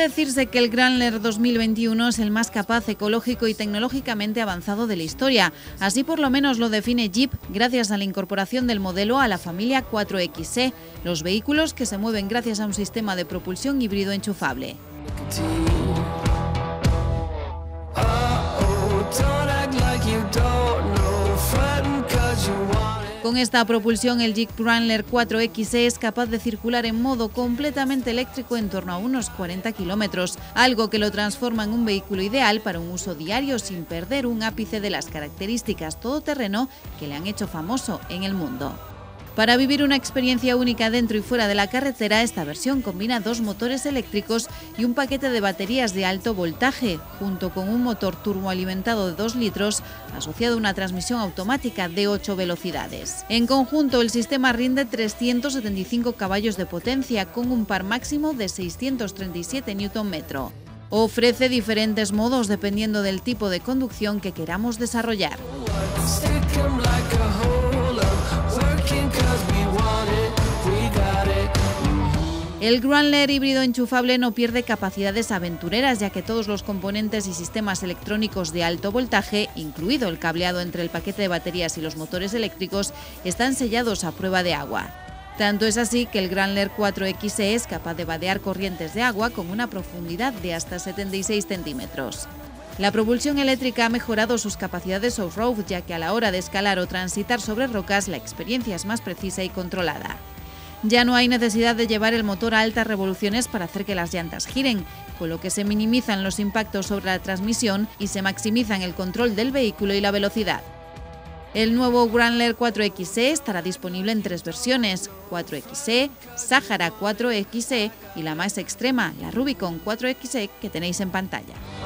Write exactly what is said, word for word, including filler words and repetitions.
decirse que el Wrangler dos mil veintiuno es el más capaz, ecológico y tecnológicamente avanzado de la historia. Así por lo menos lo define Jeep, gracias a la incorporación del modelo a la familia cuatro equis e, los vehículos que se mueven gracias a un sistema de propulsión híbrido enchufable. Con esta propulsión, el Jeep Wrangler cuatro equis e es capaz de circular en modo completamente eléctrico en torno a unos cuarenta kilómetros, algo que lo transforma en un vehículo ideal para un uso diario sin perder un ápice de las características todoterreno que le han hecho famoso en el mundo. Para vivir una experiencia única dentro y fuera de la carretera, esta versión combina dos motores eléctricos y un paquete de baterías de alto voltaje, junto con un motor turboalimentado de dos litros, asociado a una transmisión automática de ocho velocidades. En conjunto, el sistema rinde trescientos setenta y cinco caballos de potencia, con un par máximo de seiscientos treinta y siete newton metros. Ofrece diferentes modos dependiendo del tipo de conducción que queramos desarrollar. El Wrangler híbrido enchufable no pierde capacidades aventureras, ya que todos los componentes y sistemas electrónicos de alto voltaje, incluido el cableado entre el paquete de baterías y los motores eléctricos, están sellados a prueba de agua. Tanto es así que el Wrangler cuatro equis e es capaz de vadear corrientes de agua con una profundidad de hasta setenta y seis centímetros. La propulsión eléctrica ha mejorado sus capacidades off-road, ya que a la hora de escalar o transitar sobre rocas la experiencia es más precisa y controlada. Ya no hay necesidad de llevar el motor a altas revoluciones para hacer que las llantas giren, con lo que se minimizan los impactos sobre la transmisión y se maximizan el control del vehículo y la velocidad. El nuevo Wrangler cuatro equis e estará disponible en tres versiones: cuatro equis e, Sahara cuatro equis e y la más extrema, la Rubicon cuatro equis e, que tenéis en pantalla.